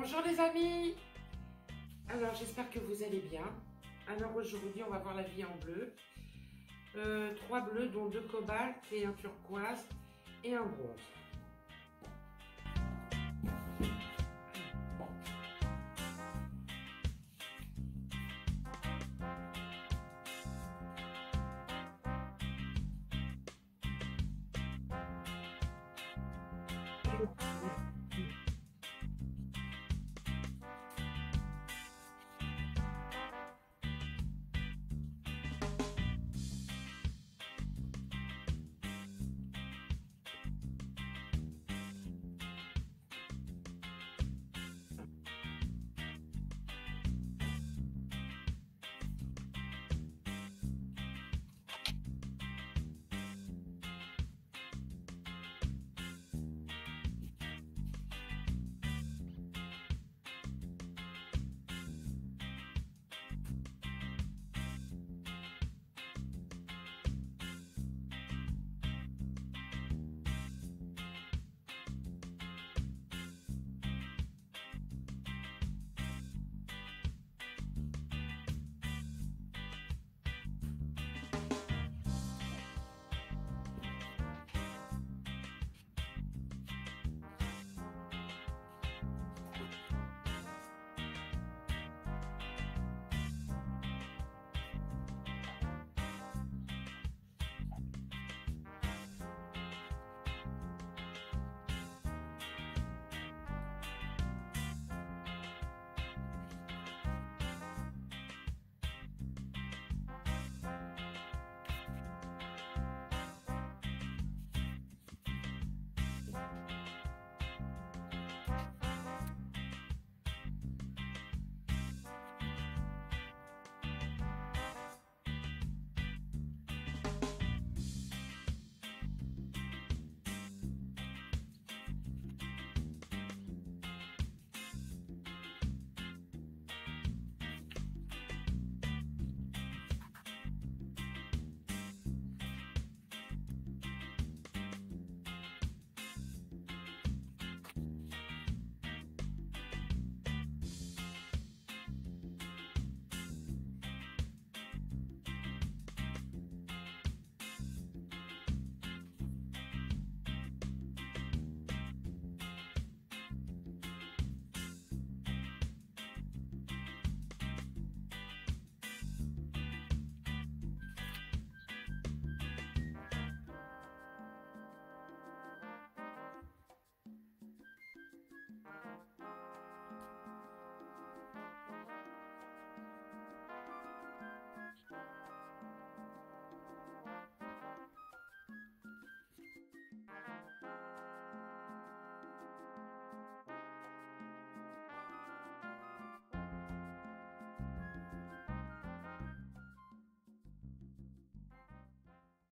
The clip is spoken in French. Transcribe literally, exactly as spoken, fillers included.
Bonjour les amis. Alors j'espère que vous allez bien. Alors aujourd'hui on va voir la vie en bleu. Euh, trois bleus dont deux cobalt et un turquoise et un bronze. Thank you.